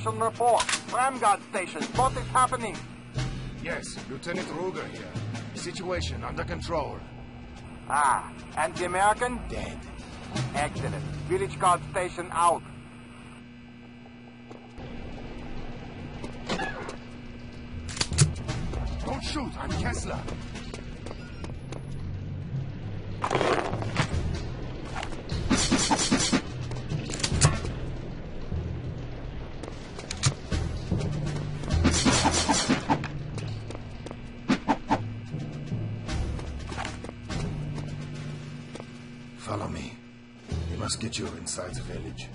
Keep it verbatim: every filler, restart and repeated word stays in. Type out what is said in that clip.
Station report. Ramguard Station, what is happening? Yes, Lieutenant Ruger here. Situation under control. Ah, and the American? Dead. Excellent. Village Guard Station out. Don't shoot, I'm Kessler. Follow me. We must get you inside the village.